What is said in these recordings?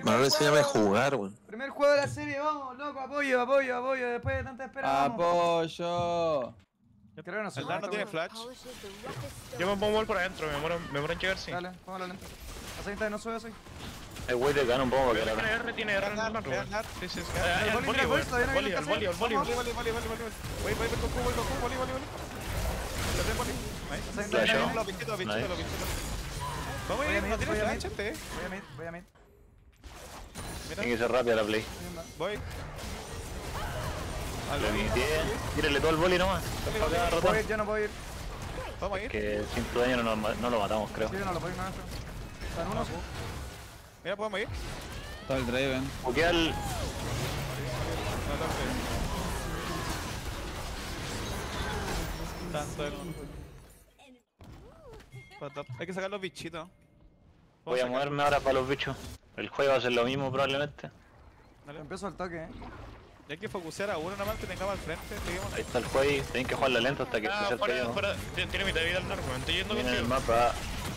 Manuel, enséñame a jugar, weón. Primer juego de la serie, vamos, loco, apoyo, apoyo, apoyo. Después de tanta espera, ¡apoyo! Creo que no se el Dan no tiene flash. Yo me pongo wall por adentro, me muero en llegar, sí. Dale, póngalo lento. Aceita, no sube así. El wey de gana un poco, pero. Tiene R, tiene R, sí, sí, el volley, el volley, el volley. Voy a mid. Tiene que ser rápida la play. Voy. Tírale todo el volley nomás. Yo no puedo ir. ¿Vamos a ir? Que sin tu daño no lo matamos, creo. Sí, no lo puedo ir nada. Están unos. Mira, podemos ir. Está el Draven. O queda el. Hay que sacar los bichitos. Voy a moverme ahora para los bichos. El juego va a ser lo mismo probablemente. Dale. Empiezo al toque, Hay que focusear a uno nomás que tengamos al frente. Digamos. Ahí está el juego, tienen que jugarla lento hasta que se acerque. Tiene mitad de vida el narco, estoy yendo contigo. En el mapa,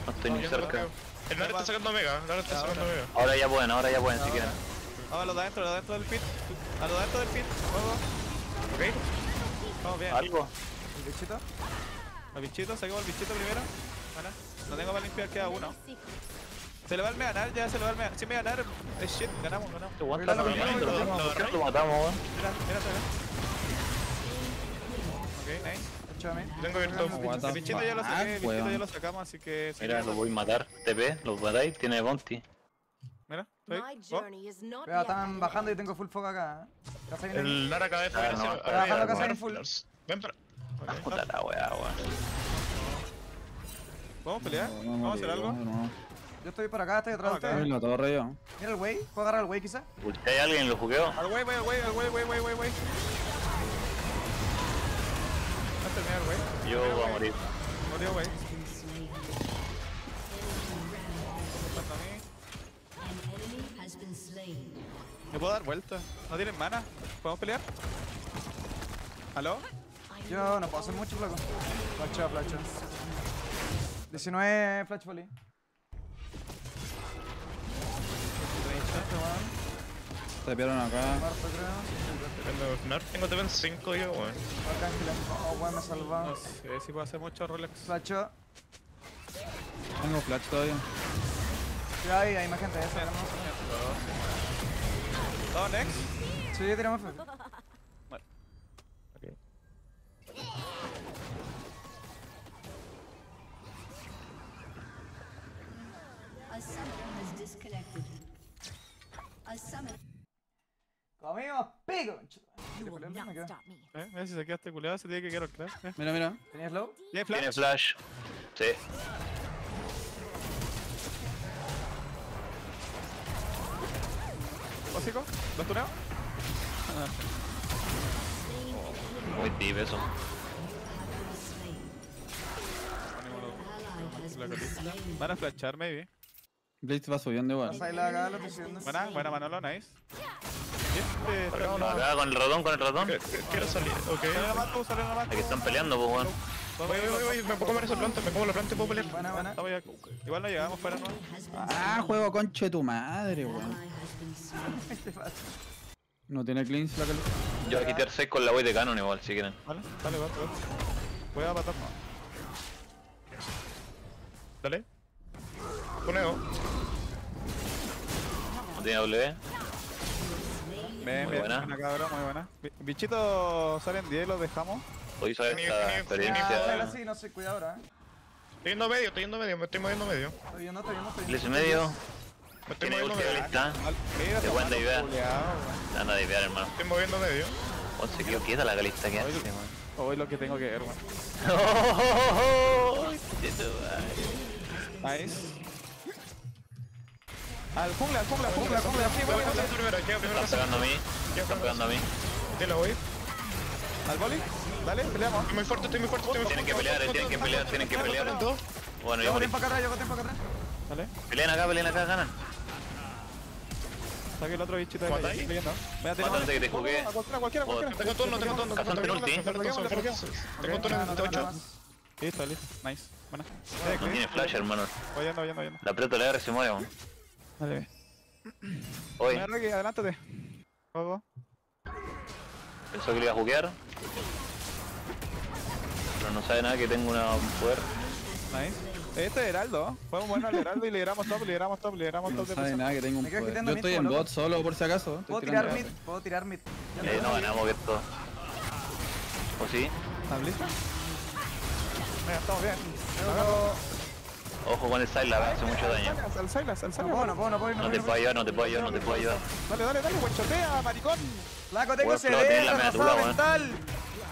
no estoy ni cerca. El narco está sacando mega, Ahora ya pueden, si quieren. Vamos a los de adentro, del pit. A los de adentro del pit, juego. Ok. Vamos bien. ¿Algo? ¿El bichito? El bichito, saquemos el bichito primero. Vale. No tengo para limpiar, queda uno. Se le va el mega ganar, ya se le va el mega. Si me ganar, shit, ganamos. Aguanta, lo matamos, mira. Ok, nice. Tengo abierto. El bichito ya lo saqué, el bichito ya lo sacamos, así que. Mira, lo voy a matar. TP, los matáis, tiene bounty. Mira, mira, están bajando y tengo full fog acá. El Nara acaba de estar bajando casi en full. Ven para. Puta la wea, ¿vamos a pelear? ¿Vamos a hacer algo? Yo estoy por acá, estoy atrás de ustedes. Mira el wey, ¿puedo agarrar al wey quizá? ¿Hay alguien? ¿Lo jugueo? Al wey, wey. ¿Vas a terminar el wey? Yo voy a morir. Murió wey. ¿Me puedo dar vuelta? ¿No tienen mana? ¿Podemos pelear? ¿Aló? Yo no puedo hacer mucho, flaco. Flacha, 19 flash volley. Te pierden acá. Tengo TP 5 yo, weón. Oh, weón, me salvamos. No sé si puedo hacer mucho Rolex. Flacho. Tengo flash todavía. Mira, hay más gente de esa, hermoso. ¿Todo next? Sí, yo tiramos flash. Vale. Ok. Comimos pico. Mira, si se quedaste culeado, se tiene que quedar el flash. Mira, ¿Tenías low? ¿Tiene flash? Sí. ¿Básico? ¿Lo has tuneado? Muy deep eso. Van a flashar, maybe. Blitz va subiendo igual. Buena Manolo, nice. Acá con el ratón, Quiero salir, ok. Aquí están peleando, pues, weón. Voy, me puedo comer esa planta, y puedo pelear. Igual la llegamos fuera, ¿no? Ah, juego concho de tu madre, weón. No tiene cleans la que. Yo voy a quitar 6 con la wey de canon igual, si quieren. Vale, dale, voy a matar más. Dale. Poneo. No tiene W. Muy buena. Muy buena. Bichitos salen 10, los dejamos. Podéis saber esta experiencia. Sí, no sé, cuidado ahora. Estoy yendo medio, me estoy moviendo medio. Estoy medio. Tiene ulti de lista. Te pueden divear. Te van a divear, hermano. Estoy moviendo medio. O se quedó quieta la galista que hace, weón. Hoy lo que tengo que ver, weón. Nice. Al jungla, jungla, sí, bueno. Están pegando a mí, ¿Te lo voy? ¿Al volley? Dale, peleamos. Estoy muy fuerte, Tienen que pelear, Bueno, yo voy para acá atrás, Dale. Peleen acá, ganan. Saque el otro bichito de ahí. Mátate que te jugué. Cualquiera. Tengo turno, Cazante ulti. Tengo turno en 8. Listo, nice. Buena. No tiene flash, hermano. Voy yendo. La aprieto la R y se muere, weón. Vale. Voy. Rocky, adelántate. Ojo. Pensó que le iba a jukear. Pero no sabe nada que tengo un poder. Nice. Este es Heraldo. Podemos movernos al Heraldo y lideramos top. No sabe nada que tengo un poder. Yo estoy en bot solo por si acaso. Puedo tirar mid. No ganamos esto. ¿O sí? ¿Están listos? Venga, estamos bien. Ojo con el Sylas, hace mucho daño. Al Sylas. No te puedo ayudar. Dale, guachotea, maricón. Flaco, tengo CD, retrasado mental.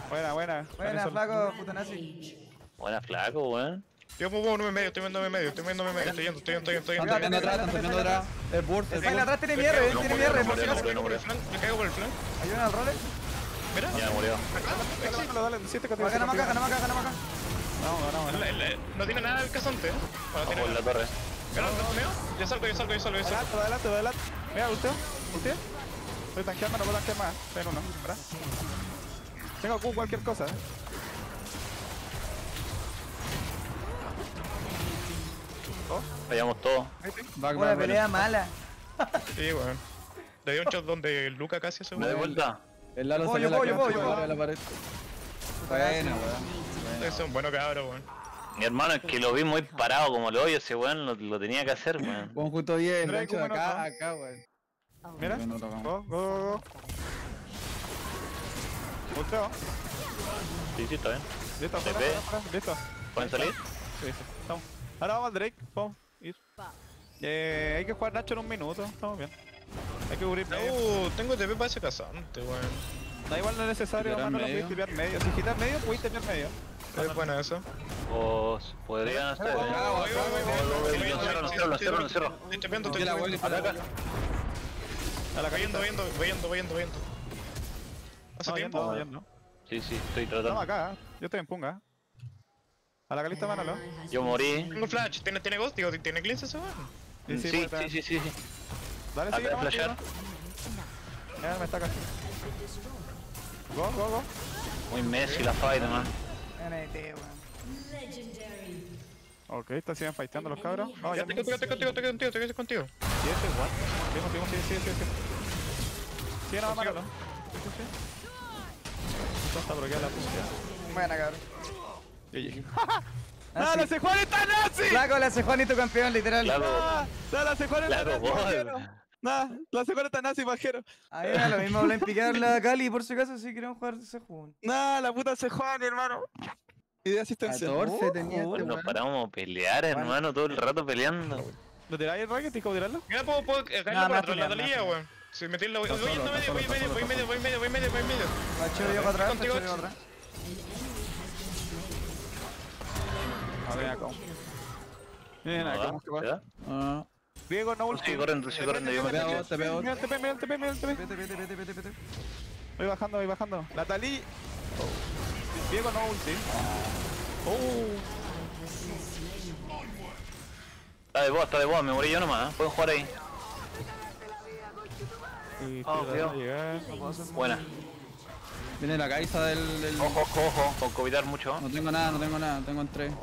Buena, flaco, puta nazi. Buena, flaco, weón. Yo me muevo 9 y medio, estoy moviéndome medio. Estoy yendo. Están tocando atrás. El burst. El atrás tiene mierda, me caigo por el flank. Ayudan al role. Mira. Ya murió. Acá. No. No tiene nada el casante. Vamos en la torre. Yo salgo. Adelante. Mira, ulteo. Estoy tanqueando, no puedo tanquear más. Pero no, ¿verdad? Tengo Q cualquier cosa, Fallamos todo. Una pelea mala. Sí, weón. Le dio un shot donde Luca casi se muere. De vuelta. El Lalo salió a la pared. Bueno, weón. Es un bueno cabrón, weón. Mi hermano, es que lo vi muy parado como lo oye ese weón, lo tenía que hacer, weón. Vamos justo 10, Nacho, de acá, weón. Mira, go. Volteo. Sí, está bien. Listo. ¿Pueden salir? Sí, estamos. Ahora vamos al Drake, vamos a ir. Hay que jugar Nacho en un minuto, estamos bien. Hay que cubrir medio. Tengo TP para ese casante, weón. Da igual, no es necesario, hermano, no puedes tipear medio. Si quitas medio, puedes tipear medio. Es bueno eso. Pues podrían hacer. Lo cierro. Estoy viendo. ¿Hace tiempo? Sí, estoy tratando. Estamos acá, yo estoy en punga. A la calista, mánalo. Yo morí. Tengo flash, tiene ghost, digo, tiene cleanse ese weón. Sí. Dale, sigue. Acá flashear. Ya me está casi. Go. Muy Messi la fight, man. Ok, ¿están siguen fighteando los cabros? No, ya te quedo contigo. Sí, eso es igual. Sí. Sí, nada más. Sí. Está bloqueada la punta. Buena, cabrón. ¡Ah, la Sejuani está nazi! Flaco, la Sejuani tu campeón, literal. La Sejuani está nazi. Nada, la Sejuani está nazi, pajero. Ahí era lo mismo, hablan picar la Cali, por si acaso, si queremos jugar Sejuani. Nah, la puta Sejuani, hermano. Idea asistencia. 14 tenía este, nos paramos a pelear, hermano, todo el rato peleando. ¿Lo tiráis el racket y caudirarlo? Mira, puedo ganarlo para atrás, la Taliyah, weón. Si metí la... Voy en medio. Macho, yo para atrás, contigo. A ver, acá. Bien, acá, ¿cómo que va? Diego, no ulti. Sí, corren, yo me pego. Mira el TP. Vete. Voy bajando. La Taliyah. Diego, no ulti. Está de boa, me morí yo nomás. Pueden jugar ahí. Buena. Viene la Kai'Sa del... Ojo, con covidar mucho. No tengo nada, tengo en 3.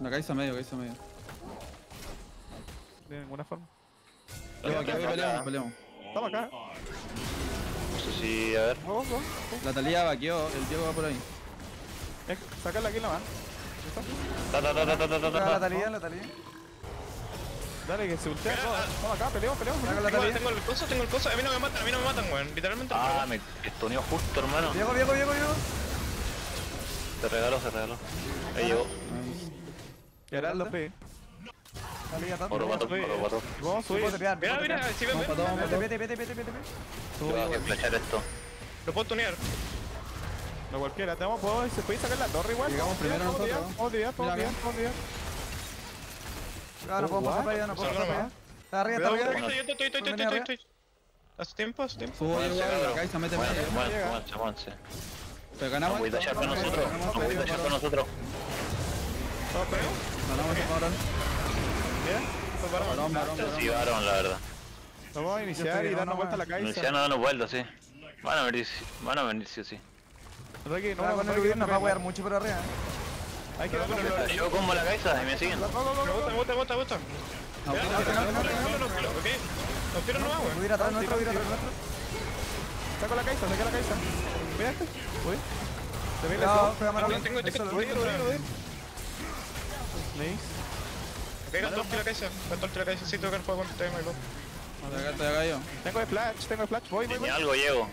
La Kai'Sa medio. De ninguna forma. Peleamos. Estamos acá. No sé si... a ver. La Taliyah vaqueó, el Diego va por ahí. Sacarla aquí nomás. La Taliyah. Dale, que se ultea. Vamos acá, peleamos. Tengo el coso. A mí no me matan, weón. Literalmente. Ah, me estuneó justo, hermano. Diego. Se regaló. Ahí llegó. Y ahora lo pegué. Oro pato. Vamos a subir. Mira, si ven. Vete. Tengo que flechar esto. Lo puedo tunear. No cualquiera, tenemos poder. ¿Se puede sacar la torre igual? Llegamos primero nosotros. Podía. Claro, podemos pasar para allá, no puedo pasar para allá. Está arriba. Estoy. Hace tiempo. Subo, mete avance. Pero ganamos. No voy a tachar con nosotros. Ganamos ahora. Bien, se activaron, la verdad. Nos vamos a iniciar y darnos vuelta a la Kai'Sa. Iniciar no darnos vuelta, sí. Van a venir, sí. Ricky, no nos va a huear mucho por arriba. Hay que yo como la Kai'Sa y me siguen. Me gusta. Pero no hago. Voy a ir atrás nuestro, voy a ir atrás nuestro. Saco la Kai'Sa, saca la Kai'Sa. ¿Ve este? Uy. Te ve la. Pegan dos tiros de cabeza, sí, tengo que jugar con el tema y todo. Te acá yo. Tengo splash, voy. Ni algo llevo.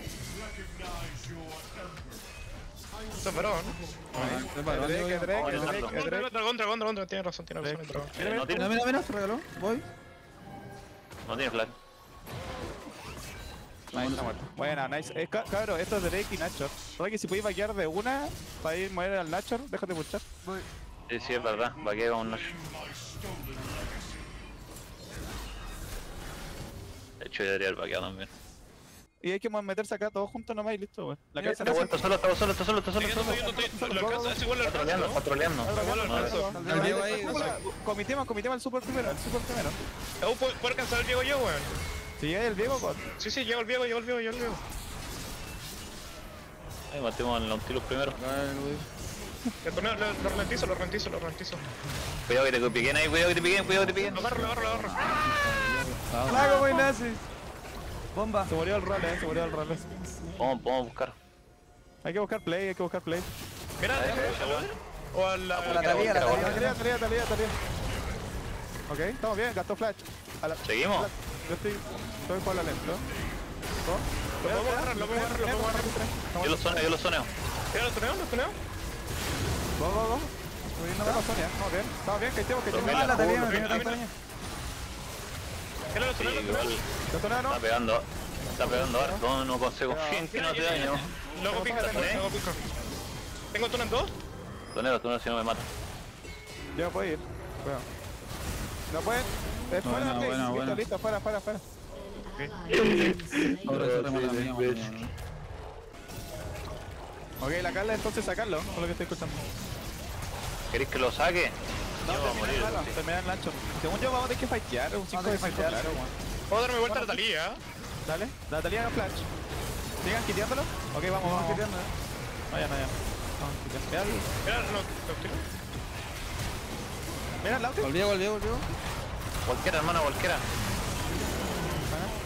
Esto es varón. Drake. Contra, tiene razón. Mira, se regaló, voy. No tiene flash. Nice, está muerto. Buena, nice. Cabrón, esto es Drake y Nacho. ¿Sabes que si podéis vaquear de una, para ir a mover al Nacho, déjate puchar? Sí, es verdad, vaqueo con un Nacho. De hecho, yo debería haber vaqueado también. Y hay que meterse acá todos juntos nomás y listo, wey. La cabeza está vuelta, solo. Patroleando. El Diego ahí. Comitema el super primero. ¿Puedo alcanzar el Diego yo, wey? Si llega el Diego, ¿cuál? Sí, llegó el Diego. Ahí matemos al Nautilus primero. El torneo lo ralentizo. Cuidado que te piquen ahí, cuidado que te piquen. Lo agarro. ¡Lago muy nazis! Bomba. Se murió el roles. Vamos a buscar. Hay que buscar play. Mira, o a la... Taliyah. Ok, estamos bien, gastó flash. Seguimos. Yo estoy jugando lento. Lo puedo agarrar. Yo lo soneo. Vamos. Estamos bien, que estemos. Está pegando ahora, no consigo. Que no te daño. Luego pica, ¿tengo túnel 2? Túnel si no me mata. Yo no puedo ir. No pueden. Fuera, listo, fuera. Ok, la Carla entonces sacarlo, por lo que estoy escuchando. ¿Queréis que lo saque? No, te me da el Nacho. Según yo vamos a tener que fightear, un 5 de fightear. Puedo darme vuelta a la Taliyah. Dale, la Taliyah no flash. ¿Sigan quiteándolo? Ok, vamos. No, ya. Mira el auto. Volvió. Cualquiera, hermano, cualquiera.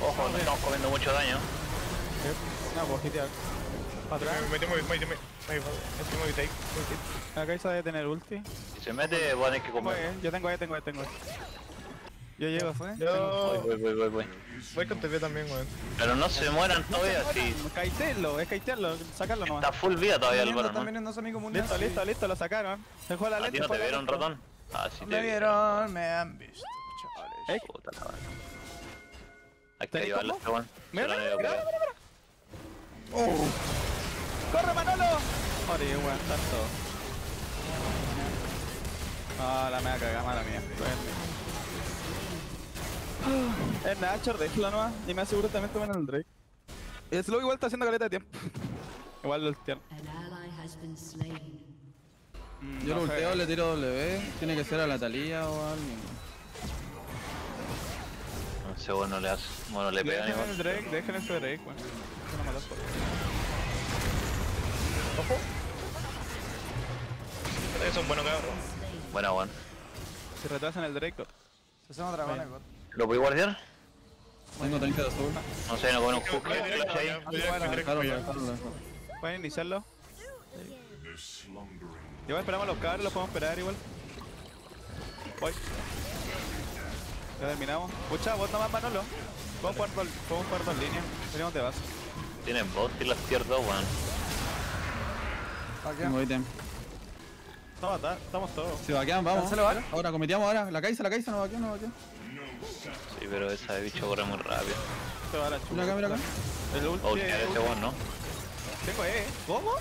Ojo, no estamos comiendo mucho daño. No, pues quitear. Me temo que take. La Kai'Sa debe tener ulti. Si se mete, voy a tener que comer. Yo tengo. Yo llego, ¿fue? Voy. Voy con TV también, weón. Pero no se mueran todavía, sí. Kaitearlo, es kaitearlo, sacarlo nomás. Está full vida todavía el varón. Listo, lo sacaron. Se juega la lente. ¿A ti no te vieron, ratón? Ah, sí te vieron. Me vieron, me han visto, chavales. Puta la vaina. Hay que ayudarlo, weón. Mira. Oh. ¡Corre, Manolo! Joder, weón, tanto. Ah, la mega cagada, mala mía. Es Nacho, déjalo nomás. Y me aseguro también toman el Drake. El Slow igual está haciendo caleta de tiempo. Igual lo ultean. Yo lo ulteo, le tiro W. Tiene que ser a la Taliyah o a alguien. No sé, bueno, le hace. Bueno, le pegan igual. Dejen ese Drake, weón. Ojo. Es un bueno cabrón. Buena, Juan. Se retrasan el Drake. Se hacen otra buena. ¿Lo voy a guardiar? Tengo 30 de azul. No sé, no con un hook. ¿Pueden iniciarlo? Igual esperamos a los cabros, los podemos esperar igual. Voy. Ya terminamos. Pucha, vos nomás, Manolo. Podemos jugar dos líneas. Tenemos de base. Tienen bot y las tier 2, weón. Estamos todos. Si vaquean, vamos. Ahora, cometeamos ahora. La Kai'Sa, no vaquea. Sí, pero esa de bicho corre muy rápido. Se va la chupa. Mira acá. El último. Oh, tiene ese bot, ¿no? Tengo E. ¿Cómo?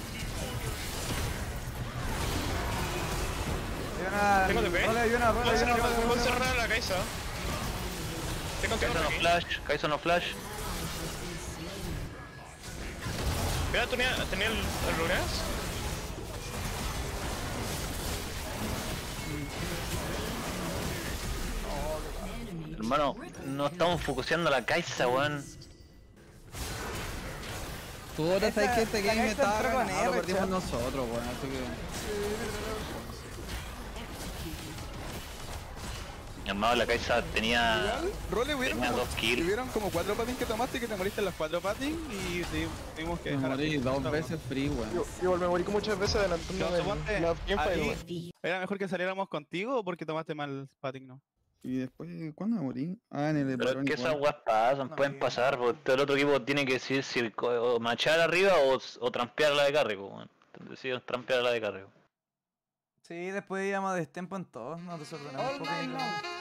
Tengo TP. Voy a cerrar la Kai'Sa. Kai'Sa no flash. Mira, tenía el Lunas. Hermano, no estamos focuseando a la Kai'Sa, weón. Tú ahora sabes que este game estaba ganado, lo perdimos nosotros, weón, así que... Llamado la Kai'Sa tenía. Role, tenía 2 kills. Hubieron como 4 patins que tomaste y que te moriste en las 4 patins y tuvimos que dejar. Me morí 2 veces free, weón. Igual me morí muchas veces adelantando la gameplay. Era mejor que saliéramos contigo porque tomaste mal patin, ¿no? Y después, ¿cuándo me morí? Ah, en el... Pero es que esas guas pasan, no, pueden pasar, porque todo el otro equipo tiene que decir si o machar arriba o trampear la de carrego, weón. Deciden trampear la de carrego. Sí, después íbamos a destempo en todos, nos desordenamos un poco.